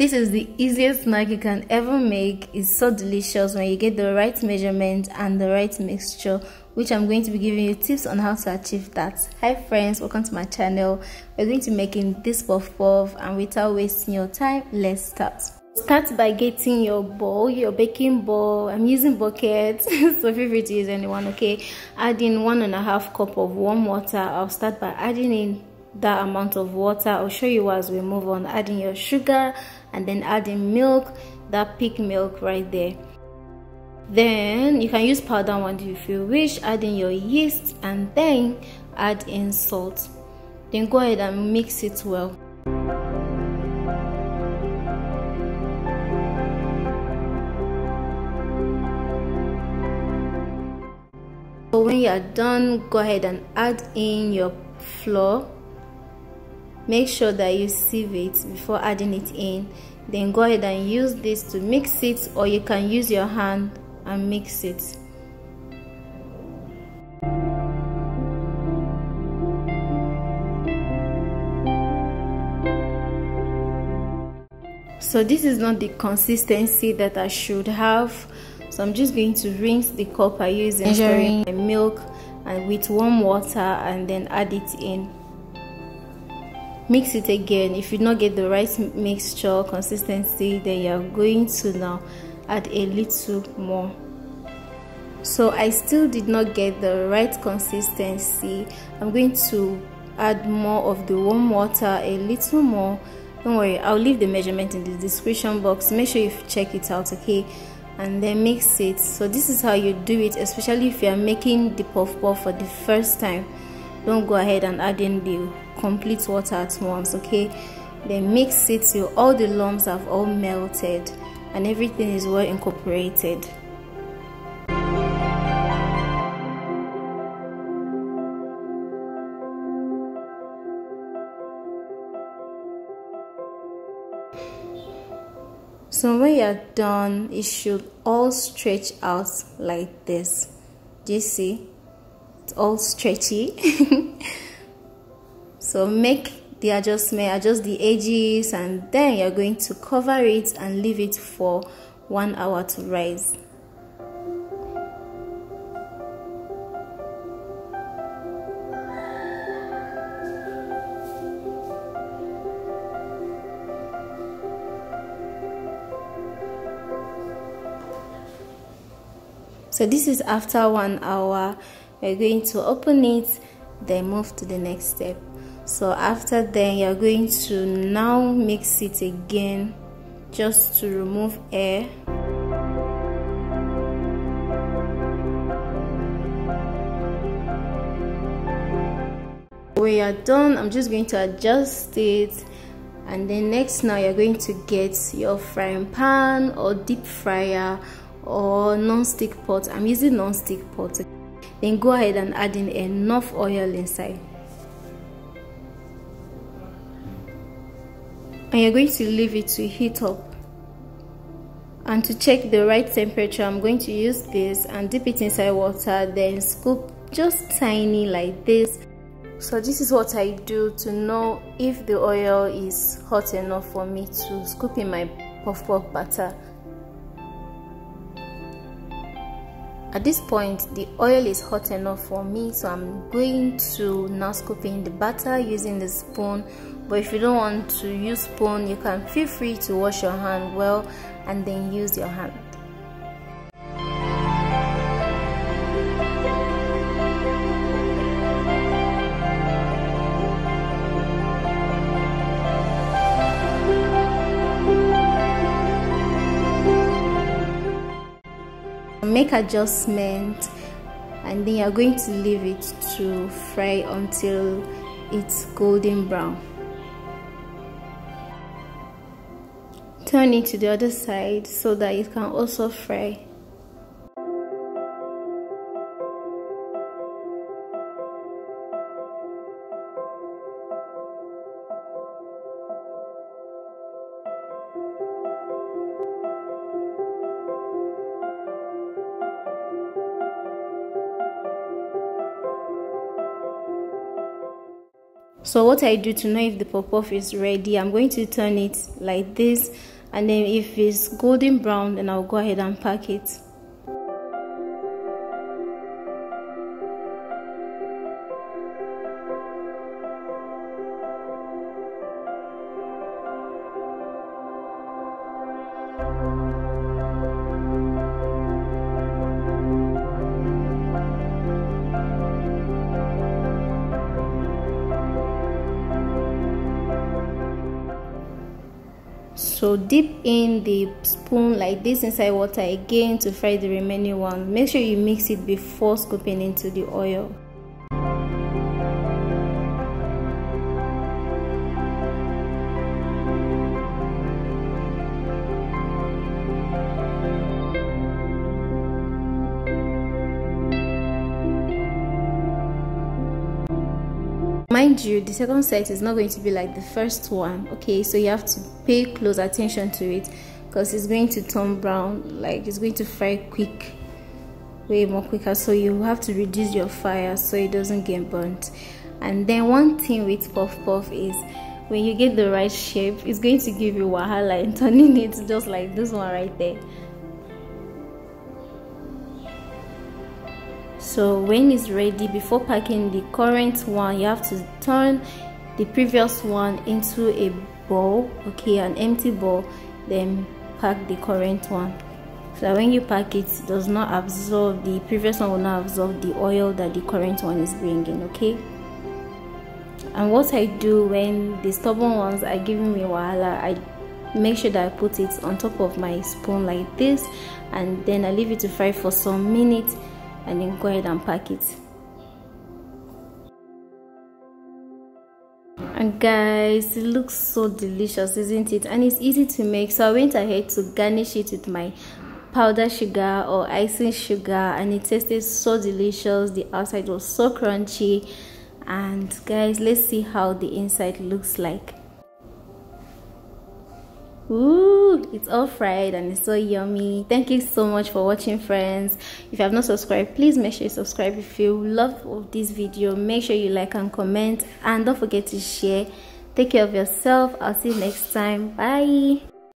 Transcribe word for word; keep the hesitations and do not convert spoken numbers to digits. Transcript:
This is the easiest snack you can ever make. It's so delicious when you get the right measurement and the right mixture, which I'm going to be giving you tips on how to achieve that. Hi friends, welcome to my channel. We're going to be making this puff puff, and without wasting your time, let's start. Start by getting your bowl, your baking bowl. I'm using buckets, so feel free to use anyone, okay? Add in one and a half cup of warm water. I'll start by adding in that amount of water. I'll show you as we move on, adding your sugar and then adding milk, that peak milk right there. Then you can use powder one if you wish, adding your yeast, and then add in salt. Then go ahead and mix it well. So when you are done, go ahead and add in your flour. Make sure that you sieve it before adding it in. Then go ahead and use this to mix it, or you can use your hand and mix it. So this is not the consistency that I should have, so I'm just going to rinse the cup I use, measuring my milk and with warm water, and then add it in. Mix it again. If you don't get the right mixture consistency, then you are going to now add a little more. So I still did not get the right consistency. I'm going to add more of the warm water, a little more. Don't worry, I'll leave the measurement in the description box. Make sure you check it out, okay? And then mix it. So this is how you do it, especially if you are making the puff puff for the first time. Don't go ahead and add in the complete water at once, okay? Then mix it till all the lumps have all melted and everything is well incorporated. So when you are done, it should all stretch out like this. Do you see? All stretchy. So make the adjustment, adjust the edges, and then you're going to cover it and leave it for one hour to rise. So this is after one hour. You're going to open it, then move to the next step. So after then, you're going to now mix it again, just to remove air. When you're done, I'm just going to adjust it, and then next now you're going to get your frying pan or deep fryer or non-stick pot. I'm using non-stick pot. Then go ahead and add in enough oil inside. And you're going to leave it to heat up. And to check the right temperature, I'm going to use this and dip it inside water, then scoop just tiny like this. So this is what I do to know if the oil is hot enough for me to scoop in my puff puff batter. At this point, the oil is hot enough for me, so I'm going to now scoop in the batter using the spoon. But if you don't want to use spoon, you can feel free to wash your hand well and then use your hand. Make adjustment, and then you're going to leave it to fry until it's golden brown. Turn it to the other side so that it can also fry. So what I do to know if the puff-puff is ready, I'm going to turn it like this, and then if it's golden brown, then I'll go ahead and pack it. So dip in the spoon like this inside water again to fry the remaining one. Make sure you mix it before scooping into the oil. Mind you, the second set is not going to be like the first one, okay? So you have to pay close attention to it because it's going to turn brown, like it's going to fry quick, way more quicker. So you have to reduce your fire so it doesn't get burnt. And then one thing with puff puff is when you get the right shape, it's going to give you wahala and turning it just like this one right there. So when it's ready, before packing the current one, you have to turn the previous one into a bowl, okay, an empty bowl, then pack the current one. So that when you pack it, it does not absorb, the previous one will not absorb the oil that the current one is bringing, okay? And what I do when the stubborn ones are giving me wahala, I make sure that I put it on top of my spoon like this, and then I leave it to fry for some minutes, and then go ahead and pack it. And guys, it looks so delicious, isn't it? And it's easy to make, so I went ahead to garnish it with my powdered sugar or icing sugar, and it tasted so delicious. The outside was so crunchy, and guys, let's see how the inside looks like. Ooh, it's all fried and it's so yummy. Thank you so much for watching, friends. If you have not subscribed, please make sure you subscribe. If you love this video, make sure you like and comment, and don't forget to share. Take care of yourself. I'll see you next time. Bye.